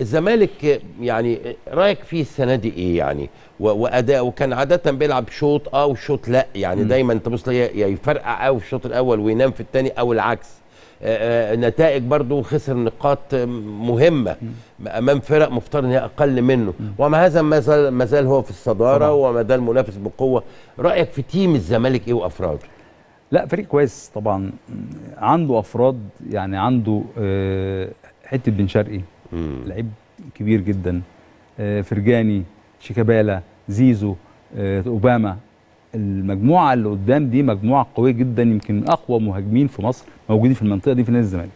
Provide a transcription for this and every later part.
الزمالك يعني رايك فيه السنه دي ايه يعني واداء؟ وكان عاده بيلعب شوط وشوط لا، يعني دايما انت بص يفرقع قوي في الشوط الاول وينام في الثاني او العكس. نتائج برضو خسر نقاط مهمه امام فرق مفترض ان هي اقل منه، ومع هذا ما زال هو في الصداره وما زال منافس بقوه. رايك في تيم الزمالك ايه وافراده؟ لا فريق كويس طبعا، عنده افراد، يعني عنده حته بن شرقي لعيب كبير جدا، فرجاني، شيكابالا، زيزو، أوباما. المجموعه اللي قدام دي مجموعه قويه جدا، يمكن من اقوى مهاجمين في مصر موجودين في المنطقه دي في نادي الزمالك.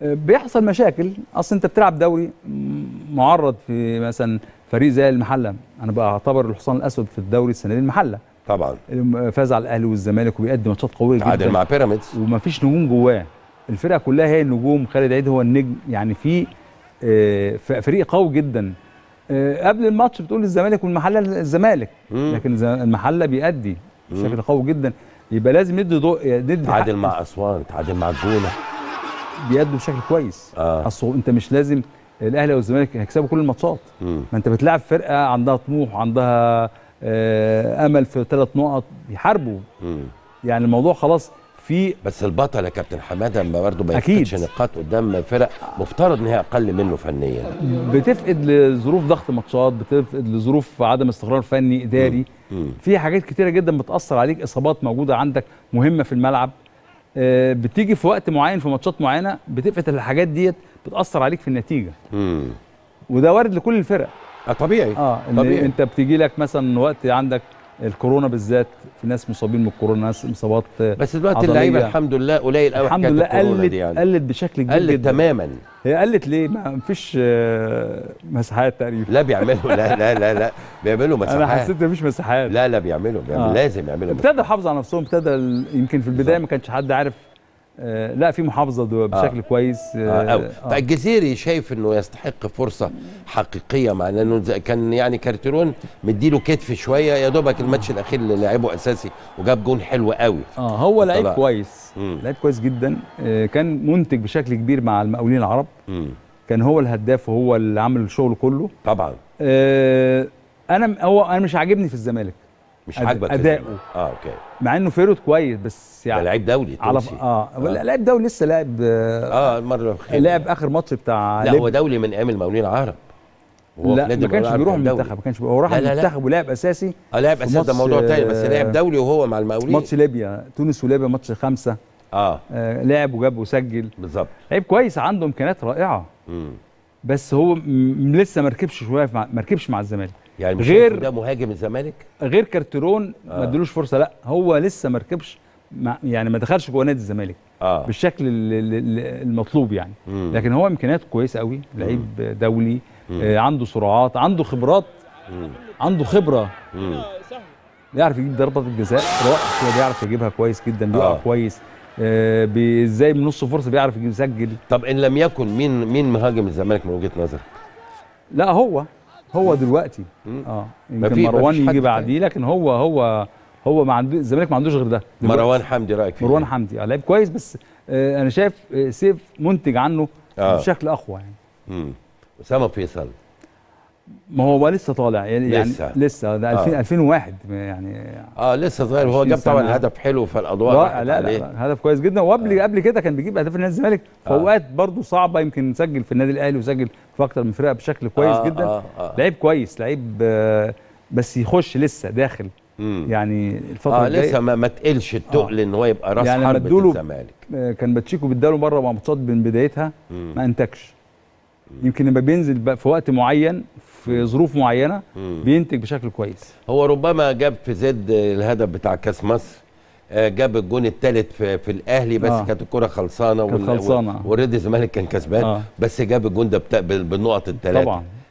بيحصل مشاكل، اصل انت بتلعب دوري معرض في مثلا فريق زي المحله، انا بعتبر الحصان الاسود في الدوري السنه دي المحله طبعا، فاز على الاهلي والزمالك وبيقدم ماتشات قويه جدا، تعادل مع بيراميدز ومفيش نجوم جواه، الفرقه كلها هي النجوم، خالد عيد هو النجم، يعني في فريق قوي جدا. قبل الماتش بتقول الزمالك والمحله الزمالك، لكن المحله بيأدي بشكل قوي جدا، يبقى لازم ندي تعادل مع اسوان، تعادل مع الجونة، بيأدوا بشكل كويس. اصل انت مش لازم الاهلي والزمالك هيكسبوا كل الماتشات، ما انت بتلعب فرقه عندها طموح وعندها امل في 3 نقط، بيحاربوا. يعني الموضوع خلاص في، بس البطل يا كابتن حماده برضه ما يفقدش نقاط قدام فرق مفترض ان هي اقل منه فنيا، بتفقد لظروف ضغط ماتشات، بتفقد لظروف عدم استقرار فني اداري، في حاجات كتيره جدا بتاثر عليك، اصابات موجوده عندك مهمه في الملعب، بتيجي في وقت معين في ماتشات معينه بتفقد الحاجات ديت، بتاثر عليك في النتيجه. وده وارد لكل الفرق. طبيعي. طبيعي. انت بتيجي لك مثلا وقت عندك الكورونا بالذات، في ناس مصابين من الكورونا، ناس اصابات، بس دلوقتي اللعيبه الحمد لله قليل قوي، الحمد لله قلت يعني. قلت بشكل كبير، قلت تماما. هي قلت ليه؟ ما فيش مساحات تقريبا، لا بيعملوا لا بيعملوا مساحات، انا حسيت مفيش مساحات، لا بيعملوا لازم يعملوا، ابتدوا يحافظوا على نفسهم، ابتدى يمكن في البدايه ما كانش حد عارف، لا في محافظه بشكل كويس. فالجزيري شايف انه يستحق فرصه حقيقيه، مع انه كان يعني كارتيرون مديله كتف شويه، يا دوبك الماتش الاخير اللي لعبه اساسي وجاب جون حلو قوي. هو لعيب كويس، لعيب كويس جدا، كان منتج بشكل كبير مع المقاولين العرب، كان هو الهداف وهو اللي عمل الشغل كله طبعا. انا مش عاجبني في الزمالك، مش عاجبك اداؤه. اوكي، مع انه فيرود كويس، بس يعني لعيب دولي تونسي. لعيب دولي لسه، لاعب المره الاخيره، لعب اخر ماتش بتاع، لا هو دولي من ايام المقاولين العرب، لا ما كانش بيروح المنتخب، ما كانش هو راح المنتخب ولعب اساسي. لعب اساسي ده موضوع تاني، بس لعب دولي وهو مع المقاولين، ماتش ليبيا، تونس وليبيا، ماتش 5 لعب وجاب وسجل بالظبط، لعيب كويس، عنده امكانيات رائعه. بس هو لسه ما ركبش شويه، ما ركبش مع الزمالك، يعني مش غير ده مهاجم الزمالك، غير كارتيرون ما ادلوش فرصه، لا هو لسه ما ركبش، يعني ما دخلش جوه نادي الزمالك بالشكل المطلوب يعني. لكن هو امكانياته كويسه قوي، لعيب دولي، عنده سرعات، عنده خبرات، عنده خبره، يعرف يجيب ضربه الجزاء رائعه، بيعرف يجيبها كويس جدا، بيقع كويس، ازاي من نص فرصه بيعرف يسجل. طب ان لم يكن مين مهاجم الزمالك من وجهه نظرك؟ لا هو دلوقتي يمكن مروان يجي بعديه، لكن هو ما عندوش، الزمالك ما عندوش غير ده دلوقتي. مروان حمدي رايك فيه؟ مروان حمدي لعيب كويس، بس انا شايف سيف منتج عنه بشكل اقوى يعني. اسامه فيصل ما هو لسه طالع يعني، لسه ده 2001 يعني، لسه صغير، وهو جاب طبعا هدف حلو في الاضواء، لا هدف كويس جدا، وقبل كده كان بيجيب اهداف النادي الزمالك في اوقات برضه صعبه، يمكن نسجل في النادي الاهلي وسجل في اكتر من فرقه بشكل كويس جدا. لعيب كويس، لعيب بس يخش لسه داخل يعني الفتره الجايه، لسه ما تقلش التقل ان هو يبقى راس يعني حربة الزمالك. كان باتشيكو بيداله مره مع ماتشات من بدايتها ما انتجش، يمكن لما بينزل في وقت معين في ظروف معينه بينتج بشكل كويس. هو ربما جاب في زد الهدف بتاع كاس مصر، جاب الجون الثالث في الاهلي، بس كانت الكره خلصانه، والريد الزمالك كان كسبان، بس جاب الجون ده بالنقط ال3 طبعا.